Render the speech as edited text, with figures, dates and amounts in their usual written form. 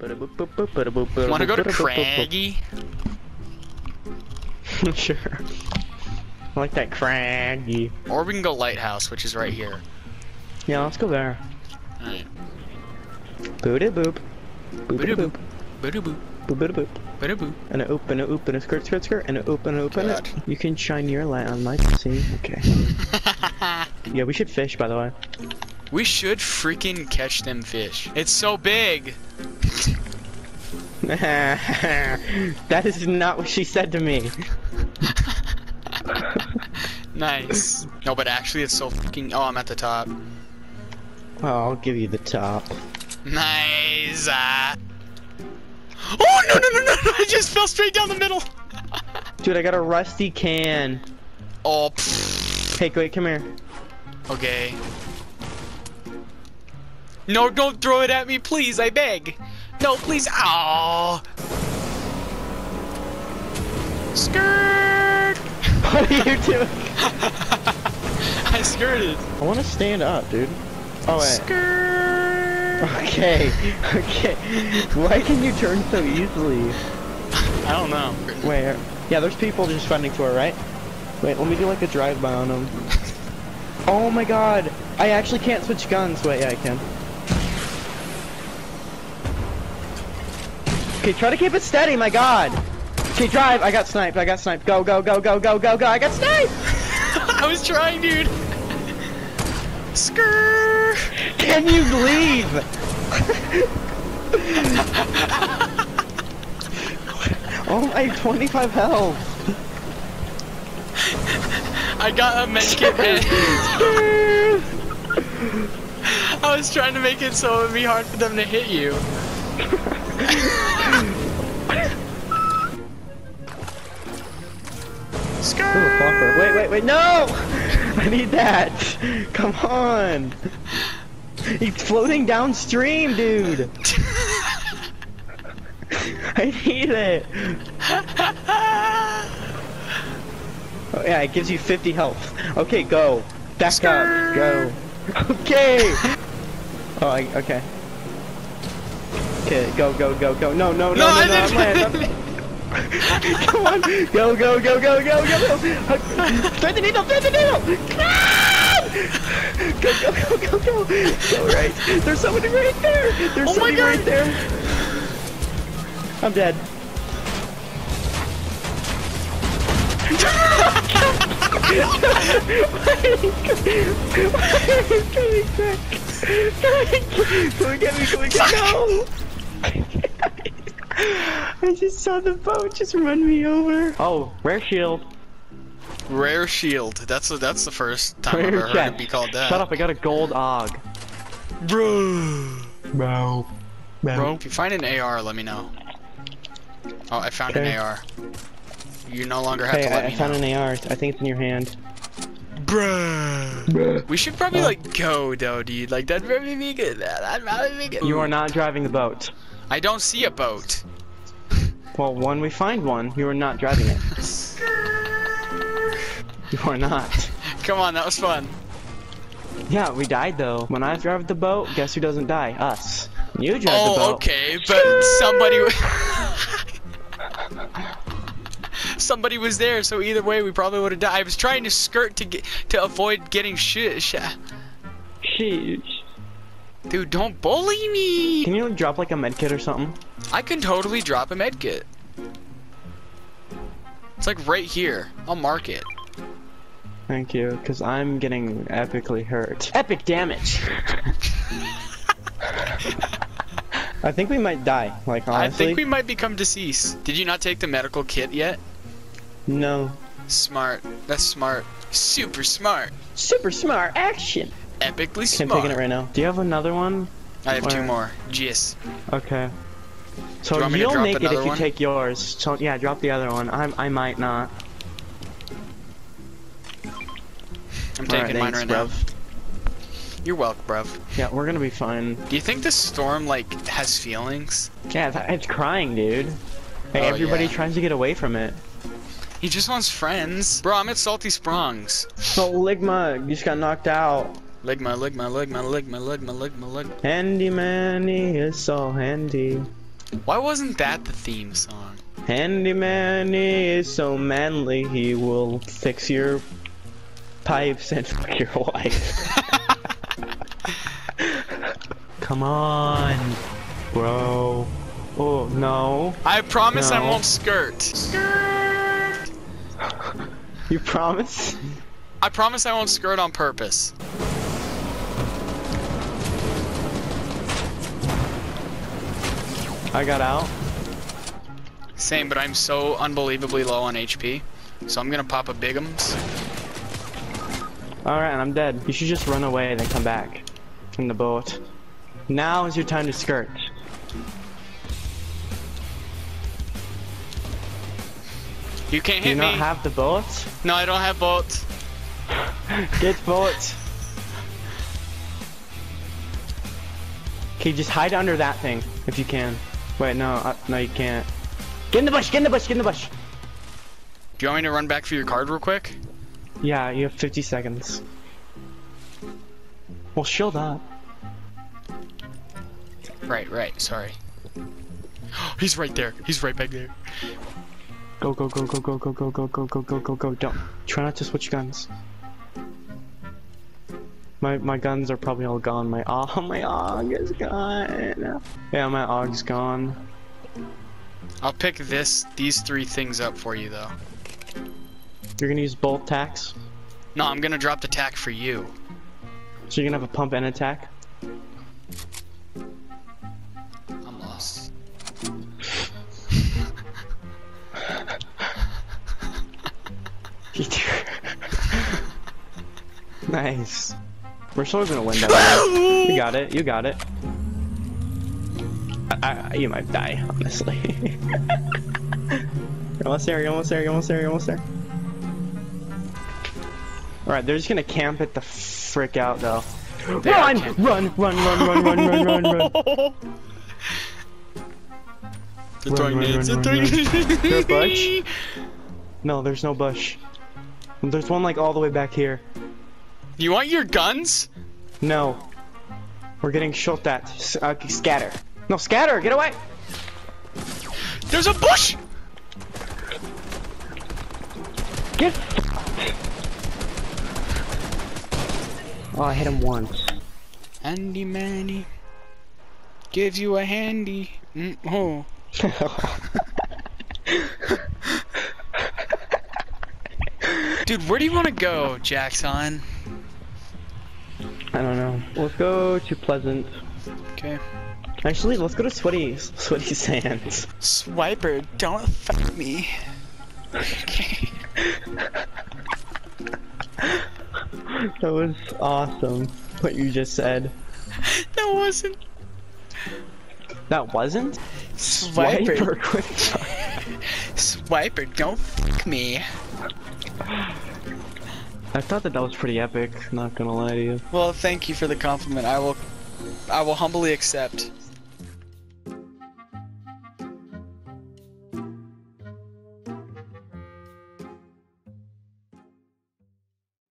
Wanna go to Craggy? Sure. I like that Craggy. Or we can go Lighthouse, which is right here. Yeah, let's go there. Alright. Booty boop. Booty boop. Booty boop. Booty boop. Booty boop. And a oop and a oop and a skirt skirt skirt and a oop and a oop and a. You can shine your light on my scene. Okay. Yeah, we should fish, by the way. We should freaking catch them fish. It's so big. That is not what she said to me. Nice. No, but actually it's so fucking... Oh, I'm at the top. Oh, I'll give you the top. Nice. Oh, no, no, no, no, no. I just fell straight down the middle. Dude, I got a rusty can. Oh, pfft. Hey, wait, come here. Okay. No, don't throw it at me, please, I beg. No, please. Aww. Skirt! What are you doing? I skirted. I want to stand up, dude. Oh, wait. Skirt! Okay, okay. Why can you turn so easily? I don't know. Wait, yeah, there's people just funding for it, right? Wait, let me do like a drive-by on them. Oh my god. I actually can't switch guns. Wait, yeah, I can. Okay, try to keep it steady, my god! Okay, drive! I got sniped, I got sniped. Go, go, go, go, go, go, go! I got sniped! I was trying, dude! Skrrr! Can you leave? Oh, I have 25 health! I got a medkit head. I was trying to make it so it would be hard for them to hit you. Skirt! Wait, wait, wait, no! I need that! Come on! He's floating downstream, dude! I need it! Oh yeah, it gives you 50 health. Okay, go. Back up. Go. Okay! Oh, okay. Okay, go, go, go, go. No, no, no, no, no, I'm landing. Come on. Go, go, go, go, go, go, go. Thread the needle, thread the needle. Go, go, go, go, go. Go right. There's somebody right there. There's somebody right there. I'm dead. Come and get me, come and get me. No. I just saw the boat just run me over. Oh, rare shield. Rare shield. That's the first time I've ever heard it be called that. Shut up! I got a gold og. Bro. Bro. Bro. If you find an AR, let me know. Oh, I found an AR. You no longer have to let me know. I found an AR. I think it's in your hand. Bruh. We should probably like go though, dude. Like that'd probably be good. That'd probably be good. You are not driving the boat. I don't see a boat. Well, when we find one, you are not driving it. You are not. Come on, that was fun. Yeah, we died though. When I drive the boat, guess who doesn't die? Us. You drive the boat. Oh, okay, but somebody was there, so either way, we probably would have died. I was trying to skirt to avoid getting shit. Dude, don't bully me! Can you like, drop like a medkit or something? I can totally drop a medkit. It's like right here. I'll mark it. Thank you, because I'm getting epically hurt. Epic damage! I think we might die, like honestly. I think we might become deceased. Did you not take the medical kit yet? No. Smart. That's smart. Super smart. Super smart action! Epically smart. I'm taking it right now. Do you have another one? I have two more. Yes. Okay. So you'll make it if you take yours. So yeah, drop the other one. I might not. I'm taking mine right now. You're welcome, bruv. Yeah, we're gonna be fine. Do you think this storm like has feelings? Yeah, it's crying, dude. Like, everybody tries to get away from it. He just wants friends, bro. I'm at Salty Springs. So Ligma just got knocked out. Leg, my leg, my leg, my leg, my leg, my leg, my leg. Handyman, he is so handy. Why wasn't that the theme song? Handyman, he is so manly, he will fix your pipes and fuck your wife. Come on, bro. Oh, no. I promise I won't skirt. Skirt! You promise? I promise I won't skirt on purpose. I got out. Same, but I'm so unbelievably low on HP. So I'm gonna pop a bigums. Alright, I'm dead. You should just run away and then come back from the boat. Now is your time to skirt. You can't hit me. You don't have the boat? No, I don't have boat. Get boat. Okay, just hide under that thing if you can. Wait, no, no, you can't. Get in the bush, get in the bush, get in the bush. Do you want me to run back for your card real quick? Yeah, you have 50 seconds. Well, shield up. Right, sorry. He's right there. He's right back there. Go, go, go, go, go, go, go, go, go, go, go, go, go. Don't. Try not to switch guns. My guns are probably all gone. My AUG is gone. Yeah, my AUG's gone. I'll pick these three things up for you though. You're gonna use both tacks? No, I'm gonna drop the tack for you. So you're gonna have a pump and a tack? I'm lost. Nice. We're still gonna win that. You got it. You got it. You might die, honestly. You're almost there. You're almost there. You're almost there. You're almost there. All right, they're just gonna camp it the frick out though. Run! They're throwing nades. They're throwing nades. There's a bush. No, there's no bush. There's one like all the way back here. You want your guns? No. We're getting shot at. Scatter. No, scatter! Get away! There's a bush! Get... Oh, I hit him once. Handy Manny gives you a handy. Oh. Dude, where do you want to go, Jackson? I don't know. Let's go to Pleasant. Okay. Actually, let's go to Sweaty Sands. Swiper, don't fuck me. Okay. That was awesome, what you just said. That wasn't. That wasn't? Swiper, quick. Swiper, don't fuck me. I thought that was pretty epic, not gonna lie to you. Well, thank you for the compliment. I will humbly accept.